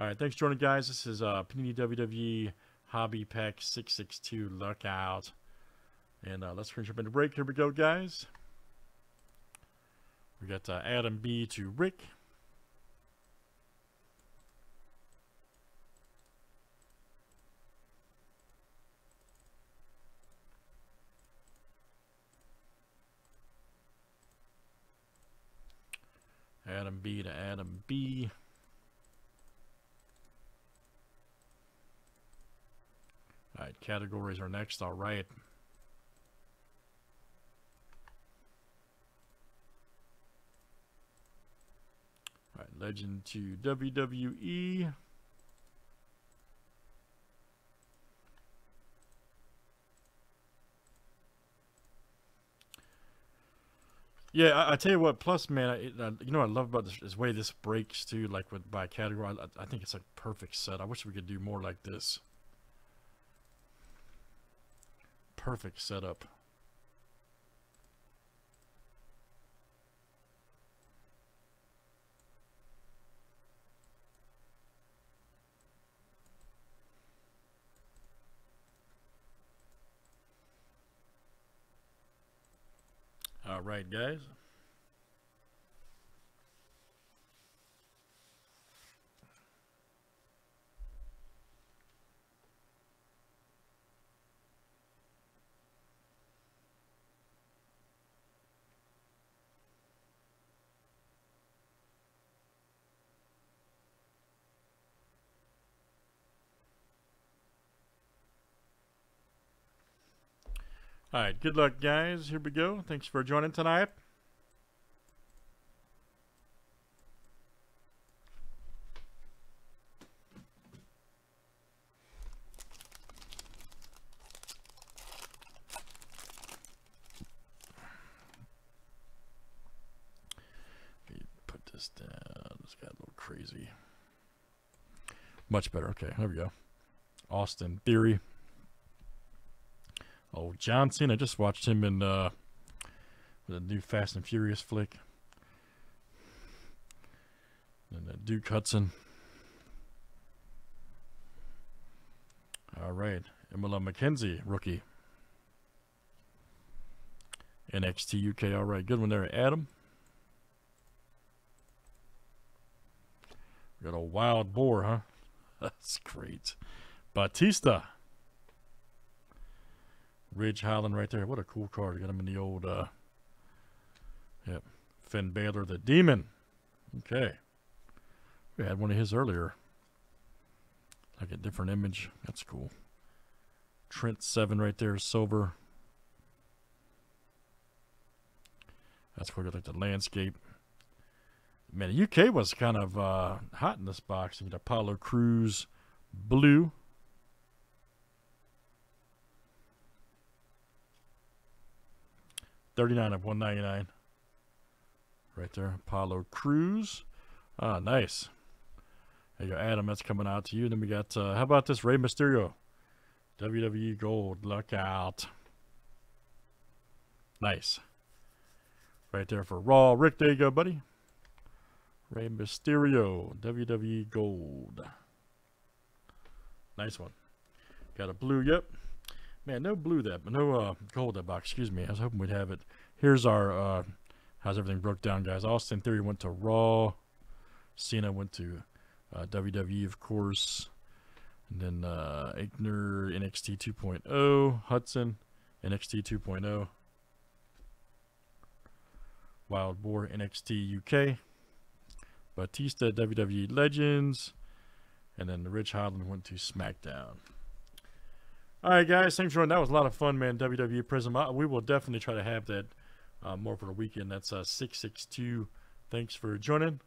All right, thanks for joining, guys. This is Panini WWE Hobby Pack 662. Look out. And let's finish up in the break. Here we go, guys. We got Adam B to Rick. Adam B to Adam B. All right, categories are next. All right. All right, Legend to WWE. Yeah, I tell you what. Plus, man, you know what I love about this is way this breaks too. Like with by category, I think it's like perfect set. I wish we could do more like this. Perfect setup. All right, guys. All right, good luck, guys. Here we go. Thanks for joining tonight. Let me put this down. This got a little crazy. Much better. Okay, there we go. Austin Theory. Oh, John Cena. I just watched him in the new Fast and Furious flick. And Duke Hudson. All right. Emil McKenzie, rookie. NXT UK. All right. Good one there, Adam. We got a wild boar, huh? That's great. Batista. Ridge Holland right there. What a cool card. You got him in the old, yep. Finn Balor, the Demon. Okay. We had one of his earlier. Like a different image. That's cool. Trent Seven right there, silver. That's where you like the landscape. Man, the UK was kind of hot in this box. You get Apollo Crews, blue. $39 of $199, right there. Apollo Crews, ah, nice. There you go, Adam. That's coming out to you. Then we got. How about this Rey Mysterio, WWE Gold. Look out, nice. Right there for Raw. Rick, there you go, buddy. Rey Mysterio, WWE Gold. Nice one. Got a blue. Yep. Man, no blue that, but no gold that box. Excuse me. I was hoping we'd have it. Here's our how's everything broke down, guys. Austin Theory went to Raw. Cena went to WWE, of course. And then Aikner, NXT 2.0. Hudson, NXT 2.0. Wild Boar, NXT UK. Batista, WWE Legends. And then Rich Holland went to SmackDown. All right, guys. Thanks for joining. That was a lot of fun, man. WWE Prizm. We will definitely try to have that more for the weekend. That's 662. Thanks for joining.